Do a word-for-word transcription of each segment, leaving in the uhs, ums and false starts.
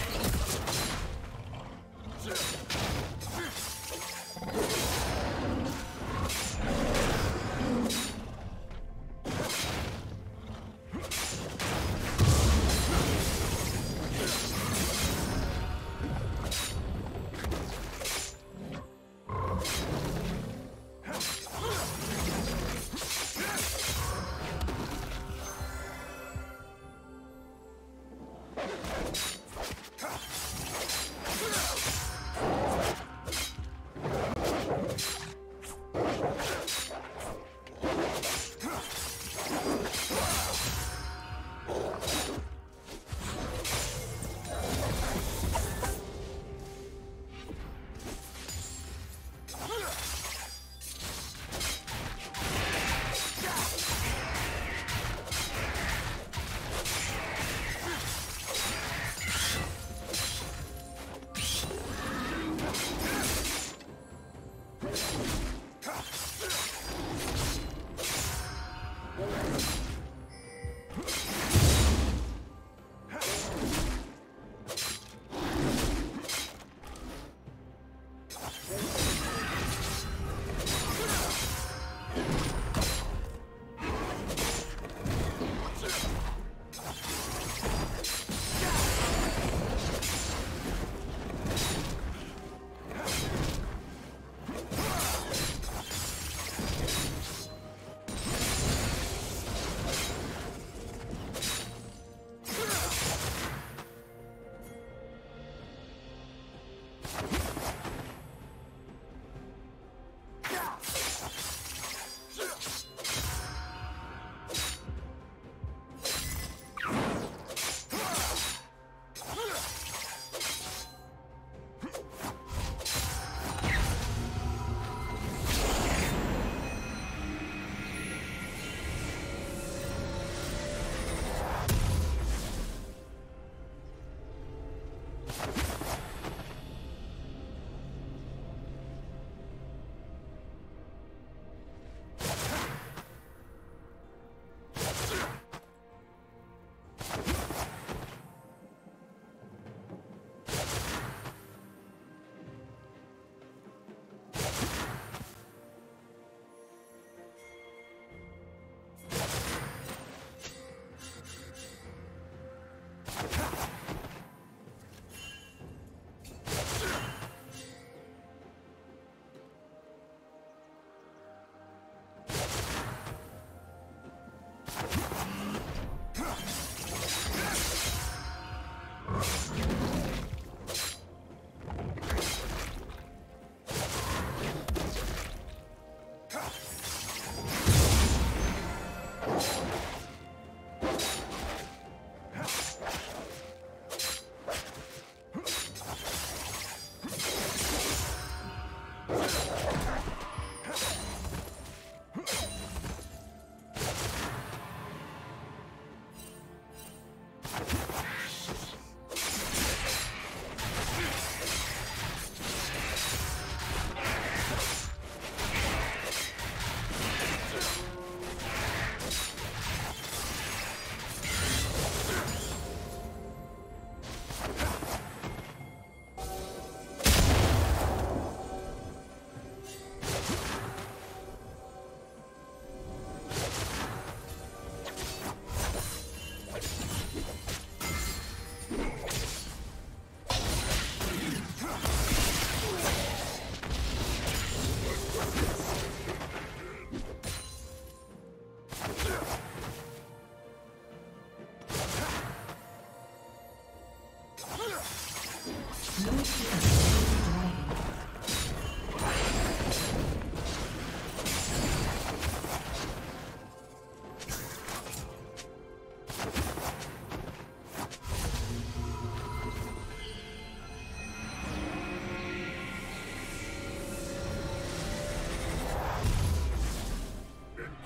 Yeah.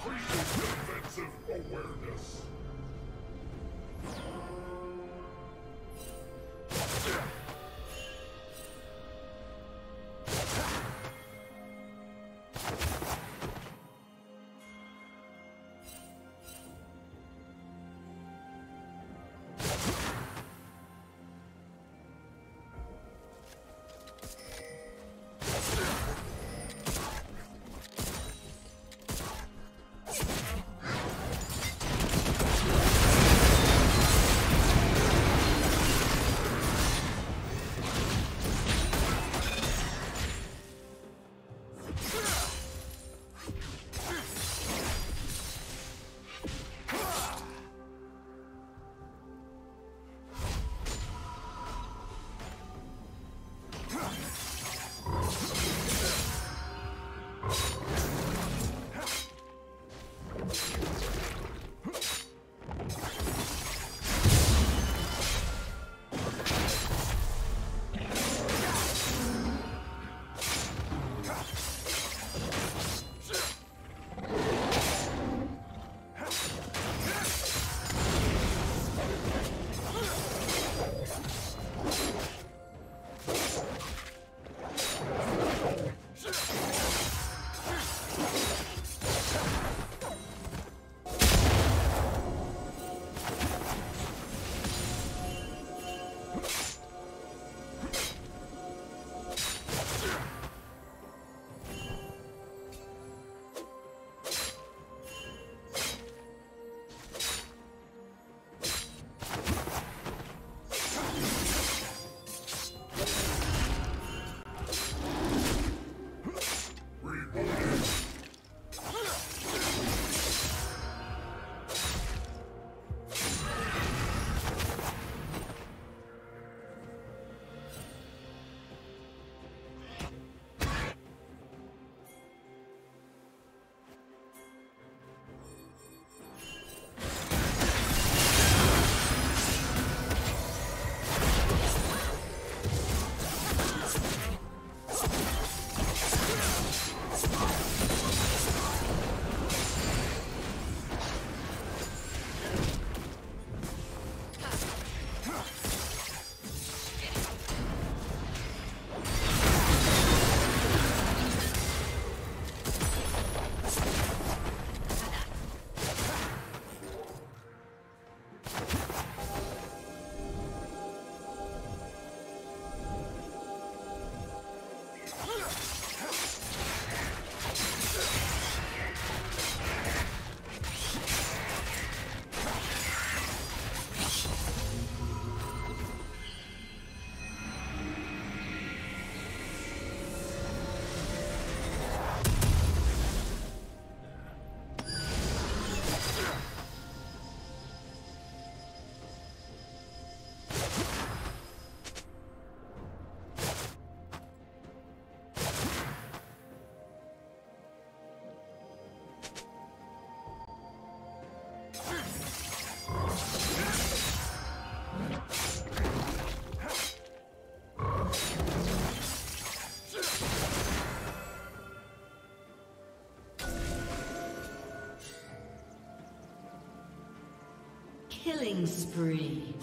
Creates defensive awareness. Killing spree.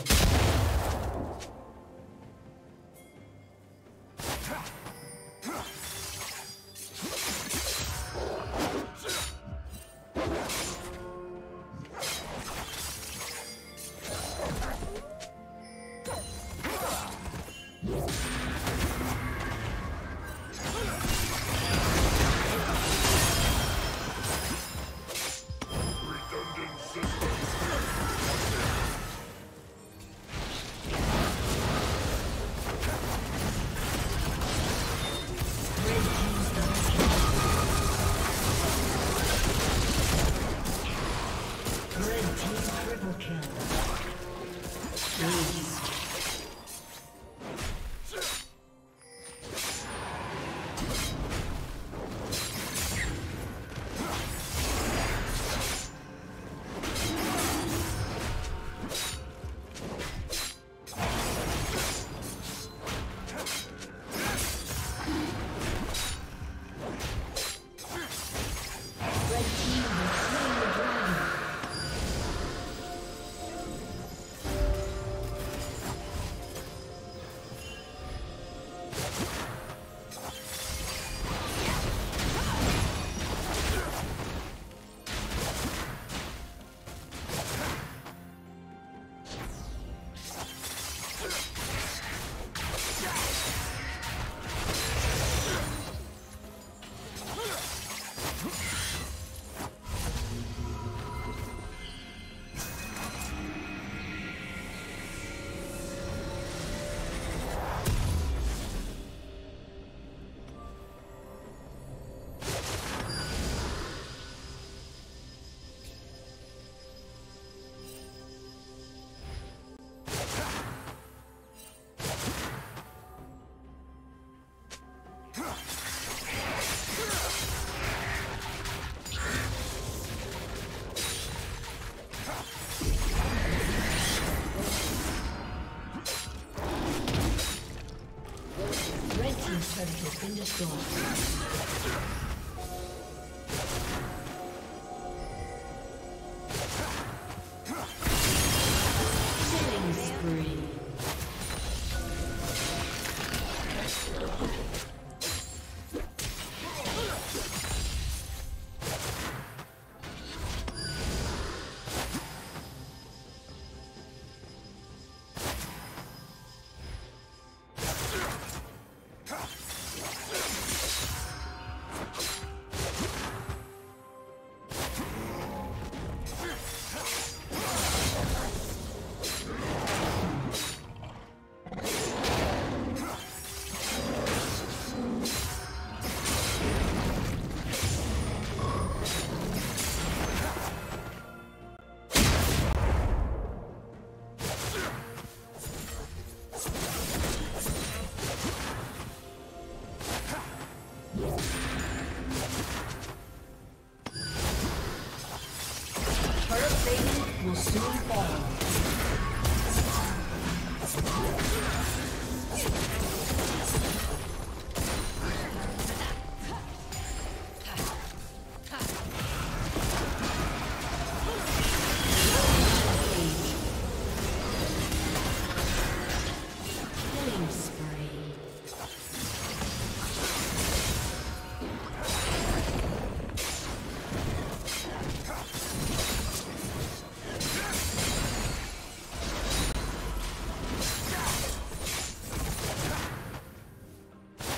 Red team. destroyed.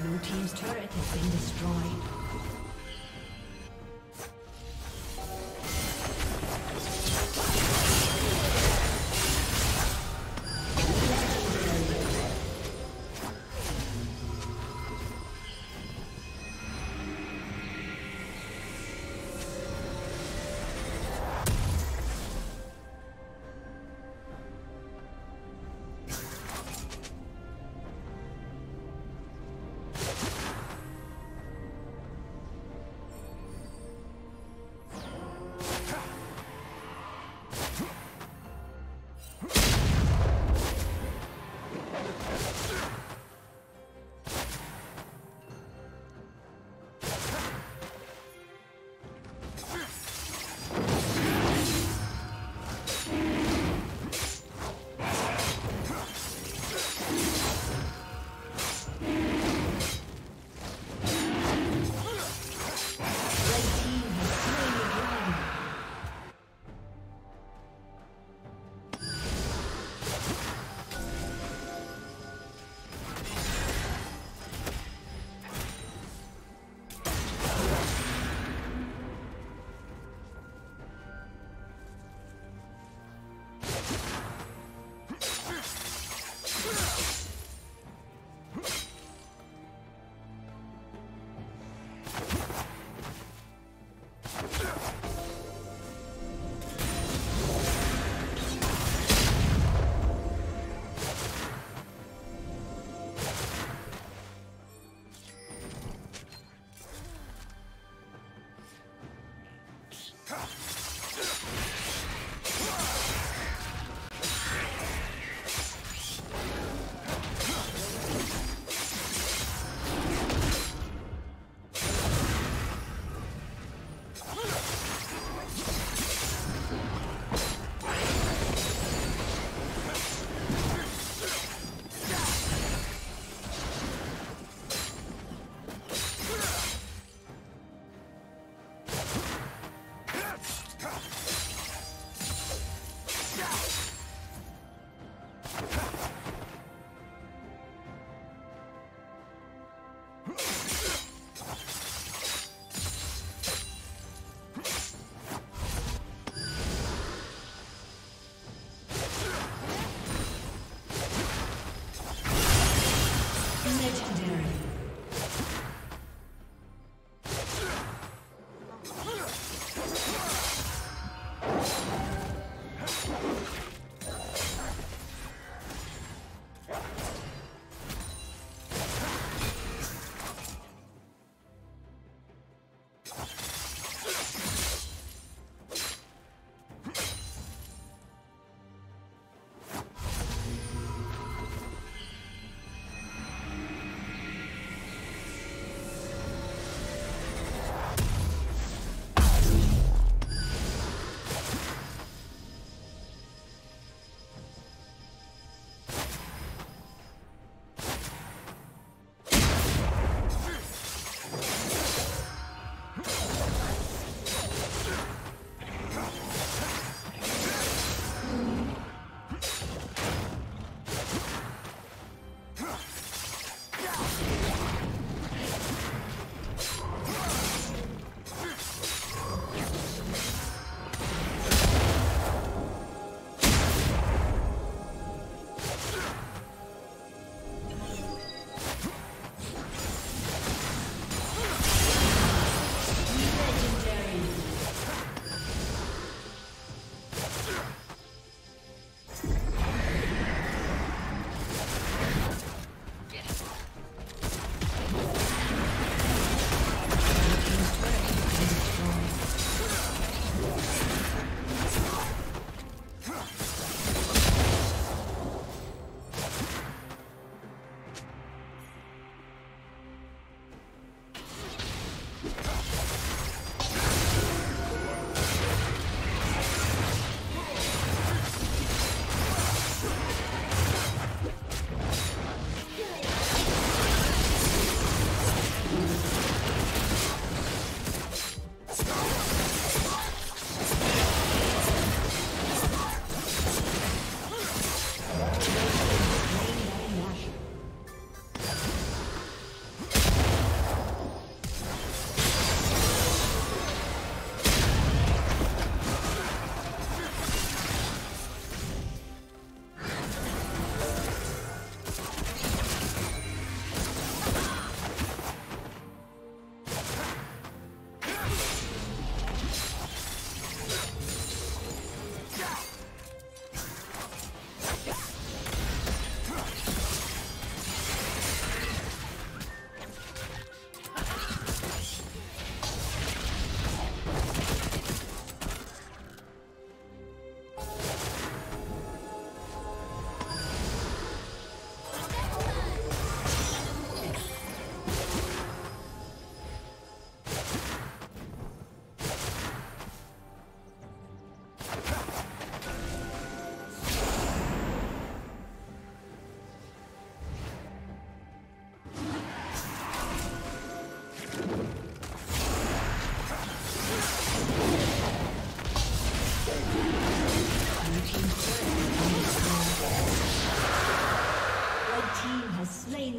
Blue team's turret has been destroyed.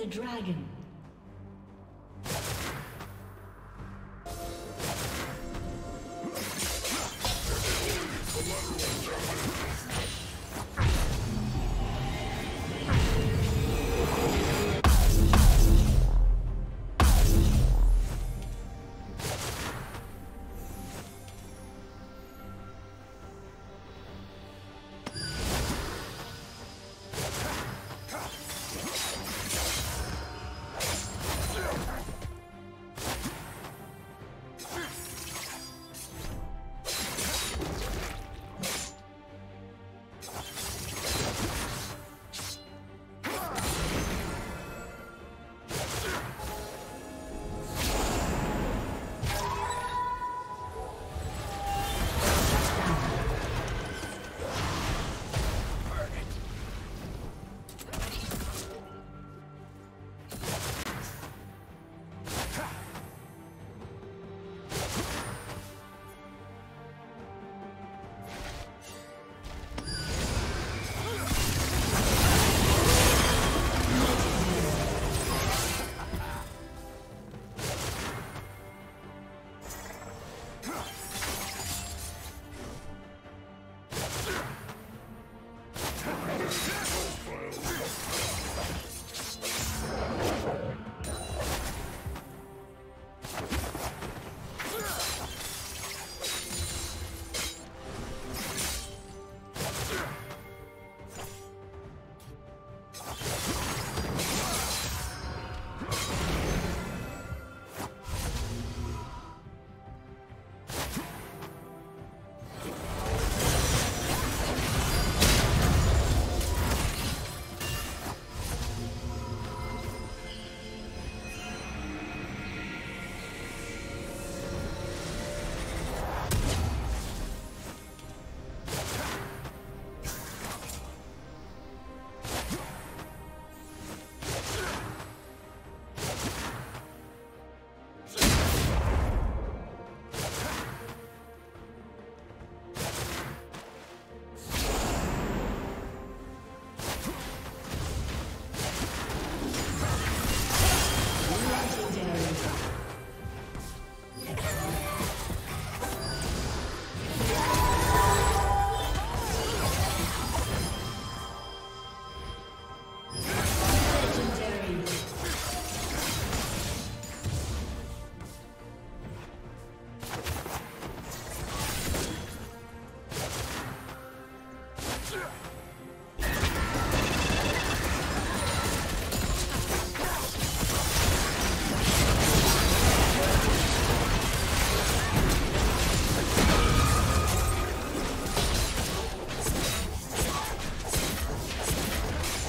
Dragon.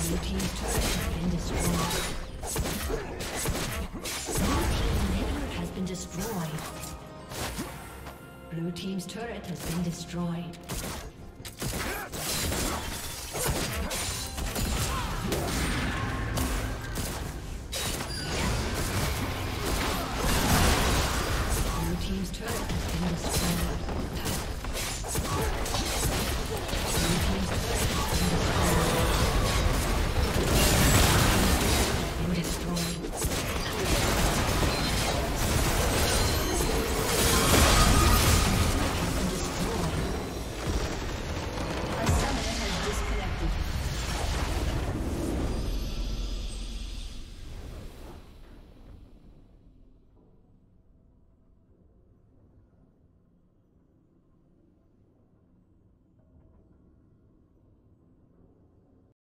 Blue team's turret has been destroyed. Blue team's inhibitor has been destroyed. Blue team's turret has been destroyed.